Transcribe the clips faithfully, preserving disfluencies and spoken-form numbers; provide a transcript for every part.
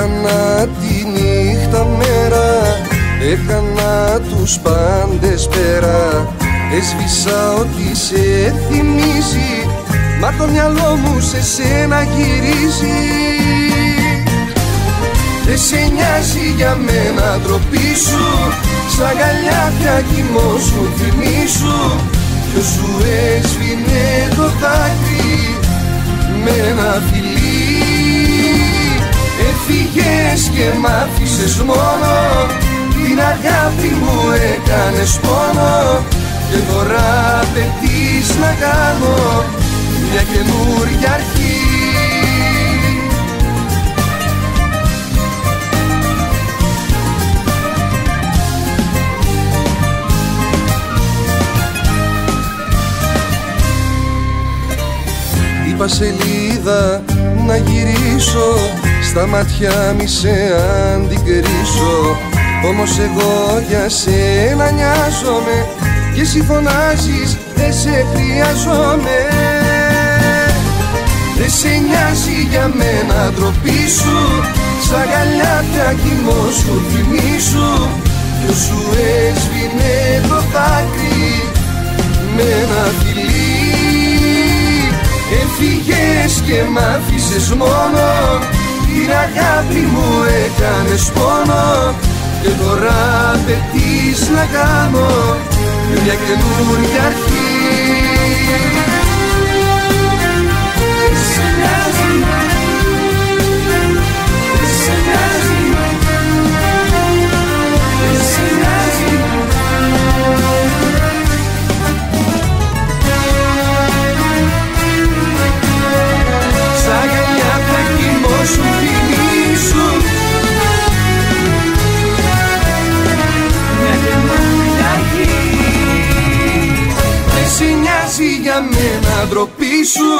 Έκανα τη νύχτα μέρα, έκανα τους πάντες πέρα. Έσβησα ό,τι σε θυμίζει, μα το μυαλό μου σε σένα γυρίζει. Δεν σε νοιάζει για μένα, ντροπή σου, στα αγκαλιά πια κοιμός μου θυμίσου. Ποιος σου έσβηνε το δάκρυ με ένα φιλί. Έφυγες και μ' άφησες μόνο, την αγάπη μου έκανες πόνο. Και τώρα απαιτείς να κάνω μια καινούρια αρχή. Είπα σελίδα να γυρίσω, στα μάτια μη σε αντικρίσω. Όμως εγώ για σένα νοιάζομαι, και εσύ φωνάζεις δεν σε χρειάζομαι. Δεν σε νοιάζει για μένα, ντροπή σου, στα αγκαλιά πια κοιμός σου θυμίσου. Ποιος σου έσβηνε το δάκρυ με ένα φιλί. Έφυγες και μ' άφησες μόνο, την αγάπη μου έκανες πόνο. Και τώρα απαιτείς να κάνω μια καινούρια αρχή. Δεν σε νοιάζει, δεν σε νοιάζει, δεν σε νοιάζει. Στα αγκαλιά θα κοιμώσουν θυμίσουν. Δεν σε νοιάζει για μένα, ντροπή σου,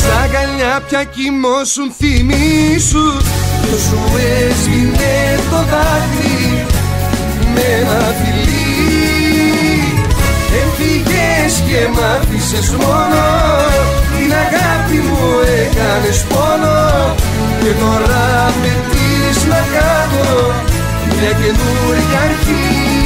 στα αγκαλιά πια κοιμώσουν θυμίσου. Ποιος σου έσβηνε το δάκρυ με ένα φιλί. Έφυγες και μ' άφησες μόνο, την αγάπη μου έκανες πόνο. Και τώρα απαιτείς να κάνω μια καινούρια αρχή.